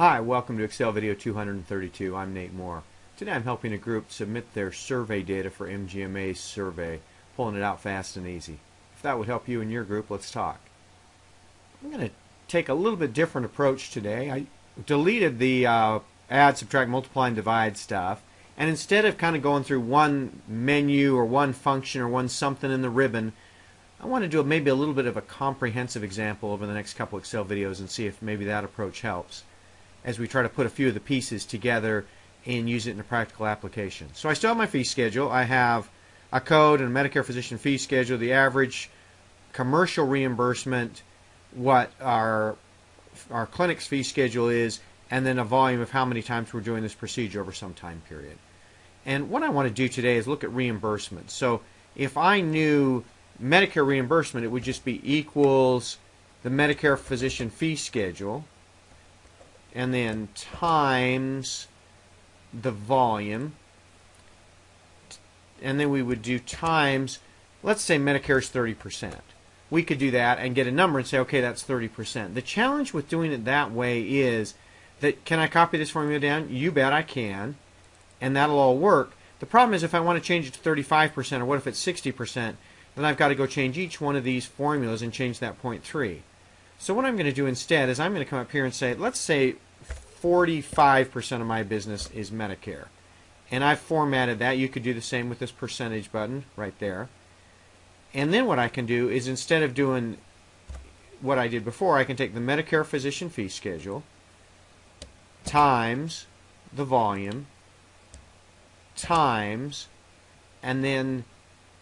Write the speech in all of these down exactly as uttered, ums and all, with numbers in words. Hi, welcome to Excel video two hundred thirty-two. I'm Nate Moore. Today I'm helping a group submit their survey data for M G M A's survey, pulling it out fast and easy. If that would help you and your group, let's talk. I'm going to take a little bit different approach today. I deleted the uh, add, subtract, multiply, and divide stuff, and instead of kind of going through one menu or one function or one something in the ribbon, I want to do maybe a little bit of a comprehensive example over the next couple Excel videos and see if maybe that approach helps as we try to put a few of the pieces together and use it in a practical application. So I still have my fee schedule. I have a code and a Medicare physician fee schedule, the average commercial reimbursement, what our, our clinic's fee schedule is, and then a volume of how many times we're doing this procedure over some time period. And what I want to do today is look at reimbursement. So if I knew Medicare reimbursement, it would just be equals the Medicare physician fee schedule and then times the volume, and then we would do times, let's say Medicare is thirty percent. We could do that and get a number and say, okay, that's thirty percent. The challenge with doing it that way is that, can I copy this formula down? You bet I can, and that'll all work. The problem is if I want to change it to thirty-five percent, or what if it's sixty percent, then I've got to go change each one of these formulas and change that zero point three. So what I'm going to do instead is I'm going to come up here and say, let's say forty-five percent of my business is Medicare. And I've formatted that. You could do the same with this percentage button right there. And then what I can do is, instead of doing what I did before, I can take the Medicare physician fee schedule times the volume times, and then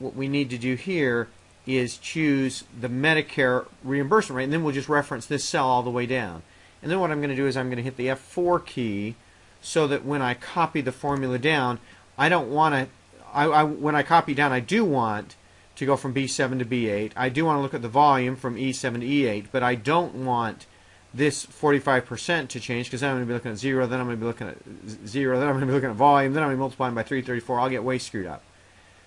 what we need to do here is choose the Medicare reimbursement rate, and then we'll just reference this cell all the way down. And then what I'm going to do is I'm going to hit the F four key so that when I copy the formula down, I don't want to, I, I, when I copy down, I do want to go from B seven to B eight. I do want to look at the volume from E seven to E eight, but I don't want this forty-five percent to change, because then I'm going to be looking at zero, then I'm going to be looking at zero, then I'm going to be looking at volume, then I'm going to be multiplying by three thirty-four. I'll get way screwed up.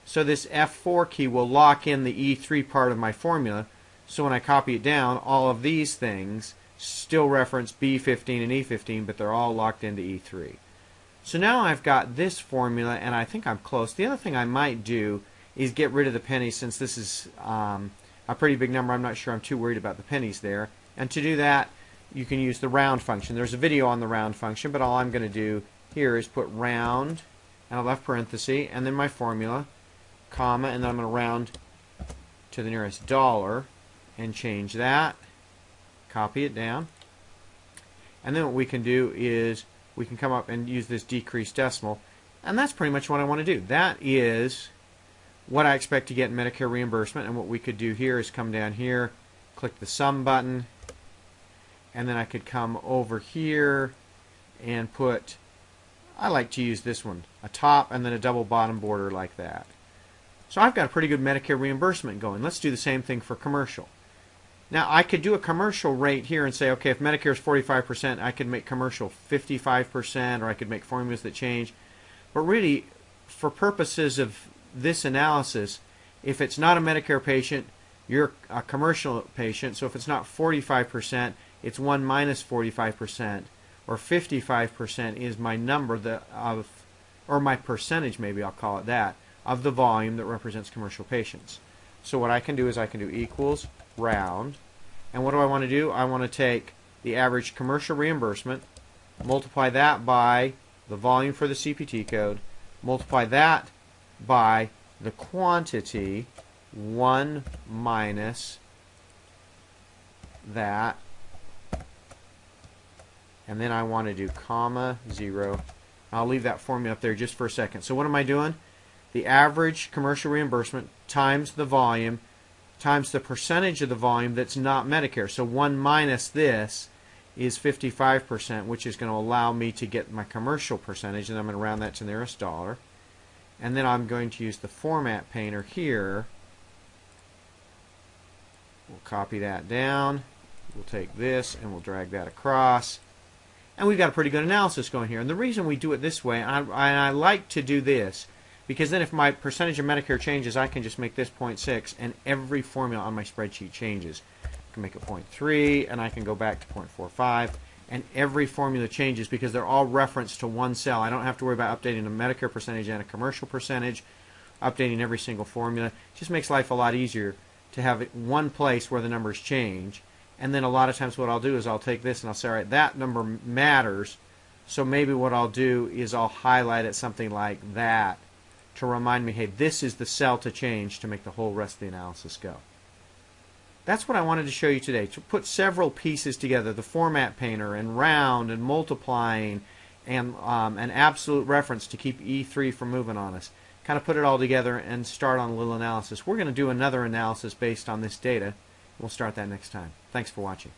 So this F four key will lock in the E three part of my formula, so when I copy it down, all of these things still reference B fifteen and E fifteen, but they're all locked into E three. So now I've got this formula, and I think I'm close. The other thing I might do is get rid of the pennies, since this is um, a pretty big number. I'm not sure I'm too worried about the pennies there. And to do that, you can use the round function. There's a video on the round function, but all I'm going to do here is put round and a left parenthesis, and then my formula, comma, and then I'm going to round to the nearest dollar and change that, copy it down. And then what we can do is we can come up and use this decreased decimal, and that's pretty much what I want to do. That is what I expect to get in Medicare reimbursement, and what we could do here is come down here, click the sum button, and then I could come over here and put, I like to use this one, a top and then a double bottom border like that. So I've got a pretty good Medicare reimbursement going. Let's do the same thing for commercial. Now I could do a commercial rate here and say, okay, if Medicare is forty-five percent, I could make commercial fifty-five percent, or I could make formulas that change. But really, for purposes of this analysis, if it's not a Medicare patient, you're a commercial patient. So if it's not forty-five percent, it's one minus forty-five percent, or fifty-five percent is my number that of, or my percentage, maybe I'll call it that, of the volume that represents commercial patients. So what I can do is I can do equals round, and what do I want to do? I want to take the average commercial reimbursement, multiply that by the volume for the C P T code, multiply that by the quantity, one minus that, and then I want to do comma zero. I'll leave that formula up there just for a second. So what am I doing? The average commercial reimbursement times the volume times the percentage of the volume that's not Medicare. So one minus this is fifty-five percent, which is going to allow me to get my commercial percentage, and I'm going to round that to the nearest dollar. And then I'm going to use the format painter here. We'll copy that down. We'll take this and we'll drag that across. And we've got a pretty good analysis going here. And the reason we do it this way, I, I like to do this, because then if my percentage of Medicare changes, I can just make this zero point six, and every formula on my spreadsheet changes. I can make it zero point three, and I can go back to zero point four five, and every formula changes because they're all referenced to one cell. I don't have to worry about updating a Medicare percentage and a commercial percentage, updating every single formula. It just makes life a lot easier to have it one place where the numbers change. And then a lot of times what I'll do is I'll take this and I'll say, all right, that number matters, so maybe what I'll do is I'll highlight it something like that to remind me, hey, this is the cell to change to make the whole rest of the analysis go. That's what I wanted to show you today, to put several pieces together, the format painter and round and multiplying and um, an absolute reference to keep E three from moving on us. Kind of put it all together and start on a little analysis. We're going to do another analysis based on this data. We'll start that next time. Thanks for watching.